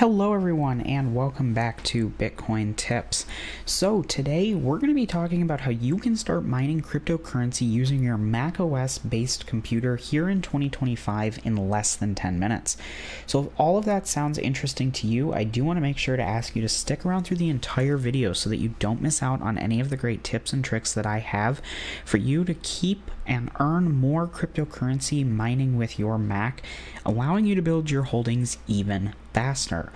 Hello everyone and welcome back to Bitcoin Tips. So today we're going to be talking about how you can start mining cryptocurrency using your macOS based computer here in 2025 in less than 10 minutes. So if all of that sounds interesting to you, I do want to make sure to ask you to stick around through the entire video so that you don't miss out on any of the great tips and tricks that I have for you to keep and earn more cryptocurrency mining with your Mac, allowing you to build your holdings even faster.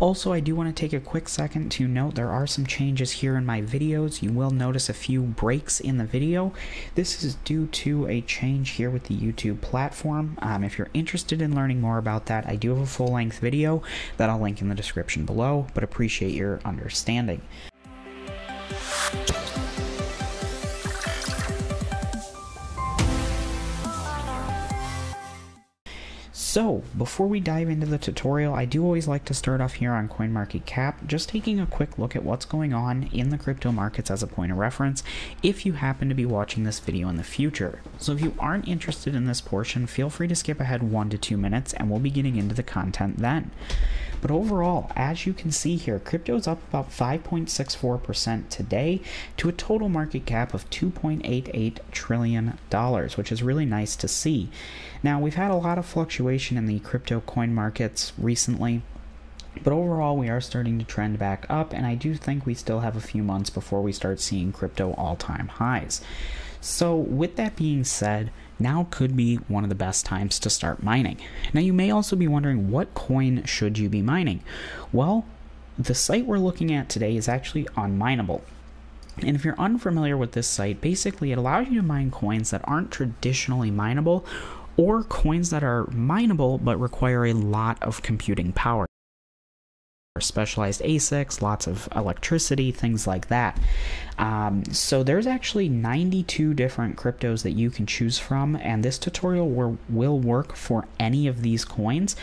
Also, I do want to take a quick second to note there are some changes here in my videos. You will notice a few breaks in the video. This is due to a change here with the YouTube platform. If you're interested in learning more about that, I do have a full-length video that I'll link in the description below, but appreciate your understanding. So before we dive into the tutorial, I do always like to start off here on CoinMarketCap, just taking a quick look at what's going on in the crypto markets as a point of reference if you happen to be watching this video in the future. So if you aren't interested in this portion, feel free to skip ahead 1 to 2 minutes and we'll be getting into the content then. But overall, as you can see here, crypto is up about 5.64% today to a total market cap of $2.88 trillion, which is really nice to see. Now, we've had a lot of fluctuation in the crypto coin markets recently, but overall we are starting to trend back up, and I do think we still have a few months before we start seeing crypto all-time highs. So with that being said, now could be one of the best times to start mining. Now you may also be wondering, what coin should you be mining? Well, the site we're looking at today is actually Unmineable. And if you're unfamiliar with this site, basically it allows you to mine coins that aren't traditionally mineable, or coins that are mineable but require a lot of computing power. Specialized ASICs, lots of electricity, things like that. So there's actually 92 different cryptos that you can choose from, and this tutorial will work for any of these coins,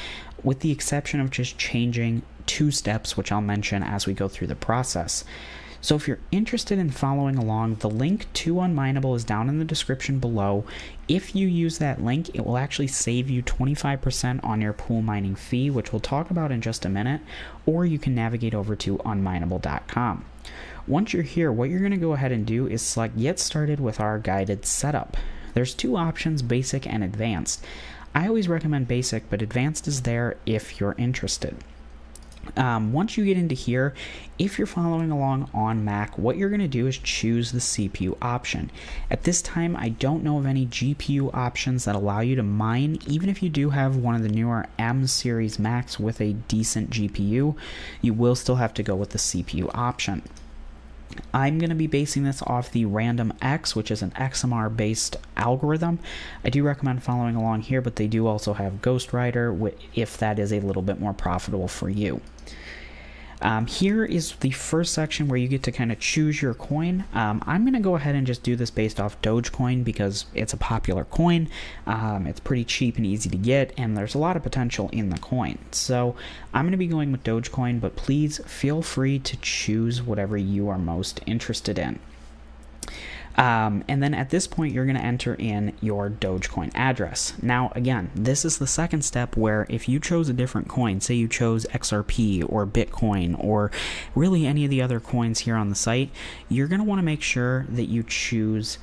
with the exception of just changing 2 steps, which I'll mention as we go through the process. So if you're interested in following along, the link to Unmineable is down in the description below. If you use that link, it will actually save you 25% on your pool mining fee, which we'll talk about in just a minute, or you can navigate over to unmineable.com. Once you're here, what you're going to go ahead and do is select Get Started with our guided setup. There's 2 options, Basic and Advanced. I always recommend Basic, but Advanced is there if you're interested. Once you get into here, if you're following along on Mac, what you're going to do is choose the CPU option. At this time, I don't know of any GPU options that allow you to mine, even if you do have one of the newer M series Macs with a decent GPU, you will still have to go with the CPU option. I'm going to be basing this off the RandomX, which is an XMR based algorithm. I do recommend following along here, but they do also have GhostRider if that is a little bit more profitable for you. Here is the first section where you get to kind of choose your coin. I'm going to go ahead and just do this based off Dogecoin because it's a popular coin. It's pretty cheap and easy to get, and there's a lot of potential in the coin. So I'm going to be going with Dogecoin, but please feel free to choose whatever you are most interested in. And then at this point, you're going to enter in your Dogecoin address. Now, again, this is the second step where if you chose a different coin, say you chose XRP or Bitcoin or really any of the other coins here on the site, you're going to want to make sure that you choose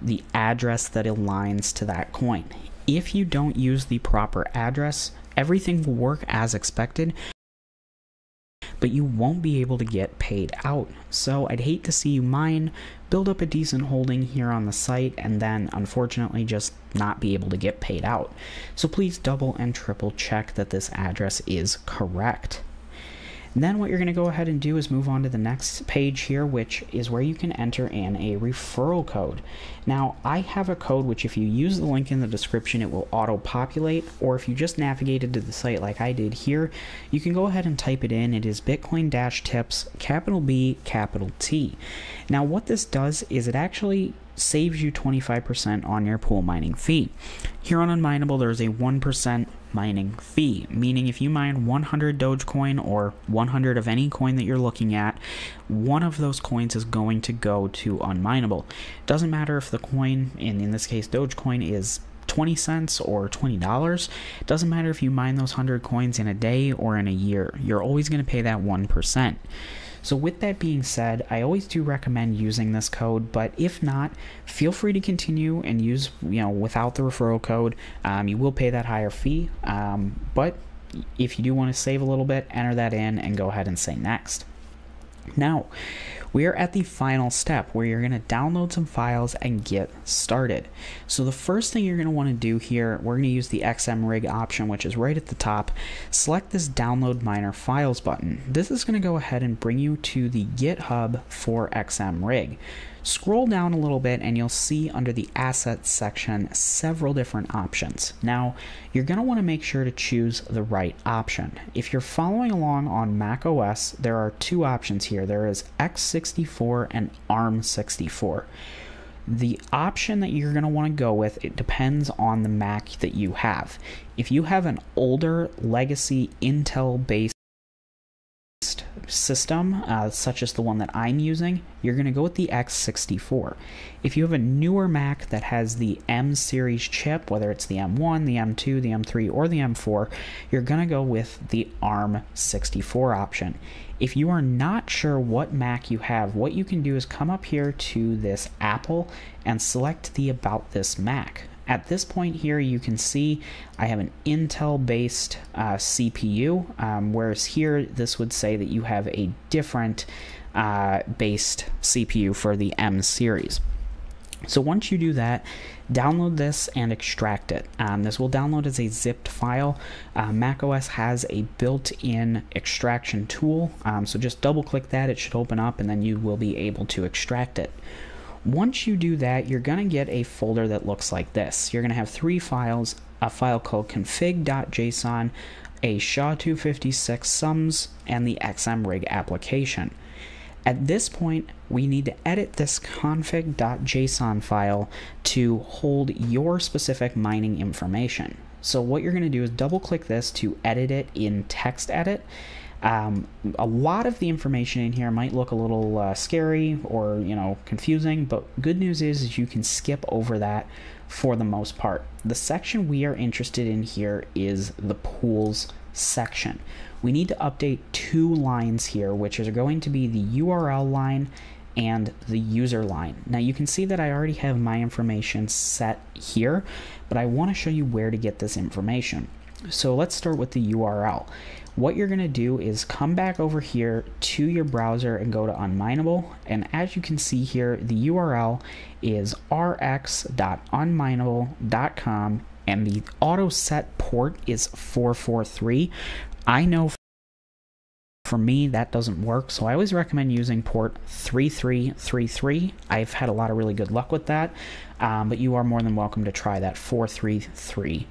the address that aligns to that coin. If you don't use the proper address, everything will work as expected, but you won't be able to get paid out. So I'd hate to see you mine, build up a decent holding here on the site, and then unfortunately just not be able to get paid out. So please double and triple check that this address is correct. And then what you're going to go ahead and do is move on to the next page here, which is where you can enter in a referral code. Now, I have a code which if you use the link in the description, it will auto-populate, or if you just navigated to the site like I did here, you can go ahead and type it in. It is Bitcoin-Tips, capital B, capital T. Now, what this does is it actually saves you 25% on your pool mining fee. Here on Unmineable, there's a 1% mining fee, meaning if you mine 100 Dogecoin or 100 of any coin that you're looking at, one of those coins is going to go to Unmineable. Doesn't matter if the coin, and in this case Dogecoin, is $0.20 or $20. It doesn't matter if you mine those 100 coins in a day or in a year, you're always going to pay that 1%. So with that being said, I always do recommend using this code, but if not, feel free to continue and use, without the referral code. You will pay that higher fee, but if you do want to save a little bit, enter that in and go ahead and say next. Now, we are at the final step where you're going to download some files and get started. So the first thing you're going to want to do here, we're going to use the XMRig option, which is right at the top. Select this download miner files button. This is going to go ahead and bring you to the GitHub for XMRig. Scroll down a little bit and you'll see under the assets section several different options. Now, you're going to want to make sure to choose the right option. If you're following along on macOS, there are two options here. There is x64 and ARM64. The option that you're going to want to go with, it depends on the Mac that you have. If you have an older legacy Intel-based system, such as the one that I'm using, you're going to go with the x64. If you have a newer Mac that has the M series chip, whether it's the M1, the M2, the M3, or the M4, you're going to go with the ARM64 option. If you are not sure what Mac you have, what you can do is come up here to this Apple and select the About This Mac. At this point here, you can see I have an Intel-based CPU, whereas here this would say that you have a different based CPU for the M series. So once you do that, download this and extract it. This will download as a zipped file. macOS has a built-in extraction tool, so just double-click that. It should open up, and then you will be able to extract it. Once you do that, you're going to get a folder that looks like this. You're going to have three files, a file called config.json, a SHA-256 sums, and the XMRig application. At this point, we need to edit this config.json file to hold your specific mining information. So what you're going to do is double-click this to edit it in text edit. A lot of the information in here might look a little scary or confusing, but good news is you can skip over that for the most part. The section we are interested in here is the pools section. We need to update two lines here, which is going to be the URL line and the user line. Now you can see that I already have my information set here, but I want to show you where to get this information. So let's start with the URL. What you're going to do is come back over here to your browser and go to Unmineable, and as you can see here, the URL is rx.unmineable.com, and the auto set port is 443. I know for me that doesn't work, so I always recommend using port 3333. I've had a lot of really good luck with that, but you are more than welcome to try that 443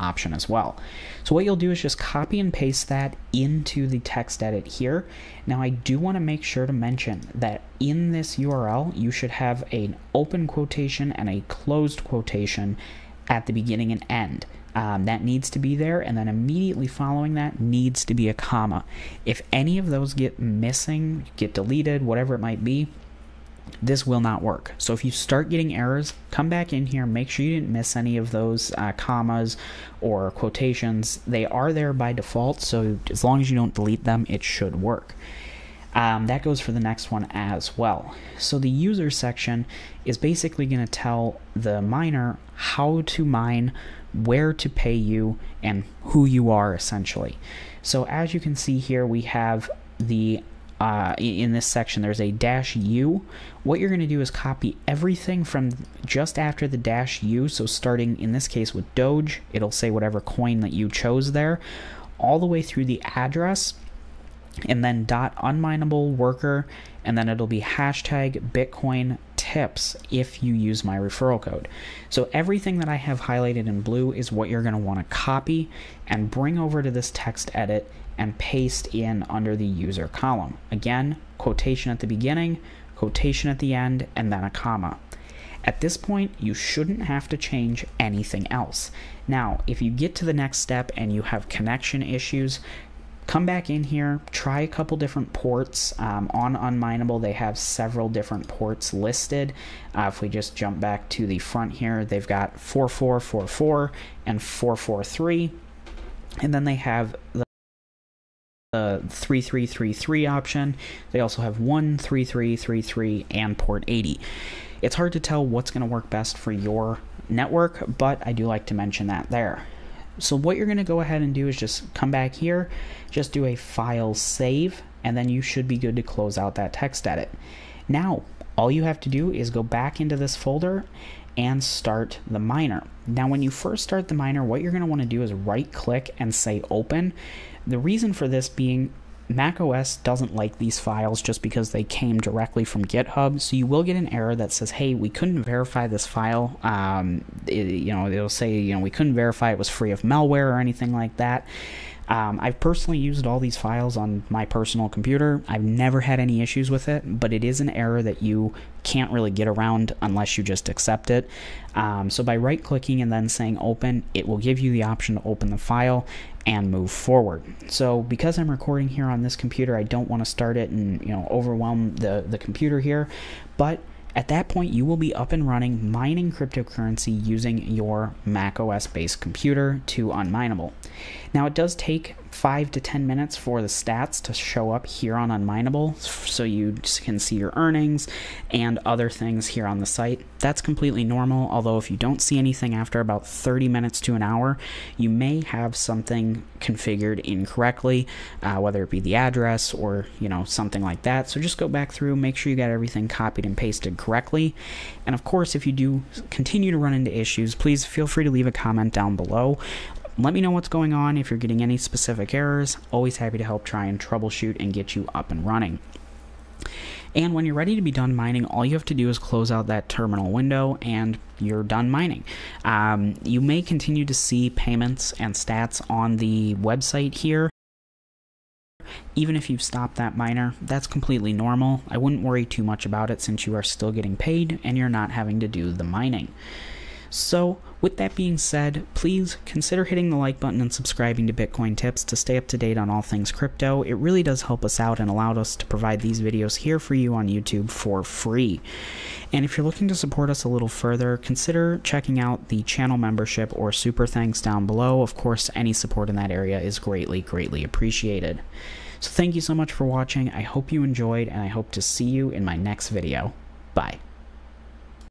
option as well. So what you'll do is just copy and paste that into the text edit here. Now I do want to make sure to mention that in this URL you should have an open quotation and a closed quotation at the beginning and end. That needs to be there, and then immediately following that needs to be a comma. If any of those get missing, get deleted, whatever it might be, this will not work. So if you start getting errors, come back in here, make sure you didn't miss any of those commas or quotations. They are there by default, so as long as you don't delete them, it should work. That goes for the next one as well. So the user section is basically going to tell the miner how to mine, where to pay you, and who you are essentially. So as you can see here, we have the in this section there's a -u. What you're going to do is copy everything from just after the -u, so starting in this case with Doge, it'll say whatever coin that you chose there, all the way through the address, and then .unmineable worker, and then it'll be hashtag Bitcoin Tips if you use my referral code. So everything that I have highlighted in blue is what you're going to want to copy and bring over to this text edit and paste in under the user column. Again, quotation at the beginning, quotation at the end, and then a comma. At this point, you shouldn't have to change anything else. Now, if you get to the next step and you have connection issues, come back in here, try a couple different ports. On Unmineable, they have several different ports listed. If we just jump back to the front here, they've got 4444 and 443, and then they have the 3333 option. They also have 13333 and port 80. It's hard to tell what's going to work best for your network, but I do like to mention that there. So what you're going to go ahead and do is just come back here, just do a file save, and then you should be good to close out that text edit. Now, all you have to do is go back into this folder and start the miner. Now, when you first start the miner, what you're going to want to do is right click and say open. The reason for this being macOS doesn't like these files just because they came directly from GitHub, so you will get an error that says, hey, we couldn't verify this file. It'll say, we couldn't verify it was free of malware or anything like that. I've personally used all these files on my personal computer. I've never had any issues with it, but it is an error that you can't really get around unless you just accept it. So by right clicking and then saying open, it will give you the option to open the file and move forward. So because I'm recording here on this computer, I don't want to start it and overwhelm the computer here, but at that point, you will be up and running mining cryptocurrency using your macOS-based computer to Unmineable. Now, it does take 5 to 10 minutes for the stats to show up here on Unmineable, so you can see your earnings and other things here on the site. That's completely normal, although if you don't see anything after about 30 minutes to an hour, you may have something configured incorrectly, whether it be the address or something like that. So just go back through, make sure you got everything copied and pasted correctly. And of course, if you do continue to run into issues, please feel free to leave a comment down below. Let me know what's going on. If you're getting any specific errors, always happy to help try and troubleshoot and get you up and running. And when you're ready to be done mining, all you have to do is close out that terminal window and you're done mining. You may continue to see payments and stats on the website here. Even if you've stopped that miner, that's completely normal. I wouldn't worry too much about it since you are still getting paid and you're not having to do the mining. So with that being said, please consider hitting the like button and subscribing to Bitcoin Tips to stay up to date on all things crypto. It really does help us out and allowed us to provide these videos here for you on YouTube for free. And if you're looking to support us a little further, consider checking out the channel membership or super thanks down below. Of course, any support in that area is greatly, greatly appreciated. So thank you so much for watching. I hope you enjoyed, and I hope to see you in my next video. Bye.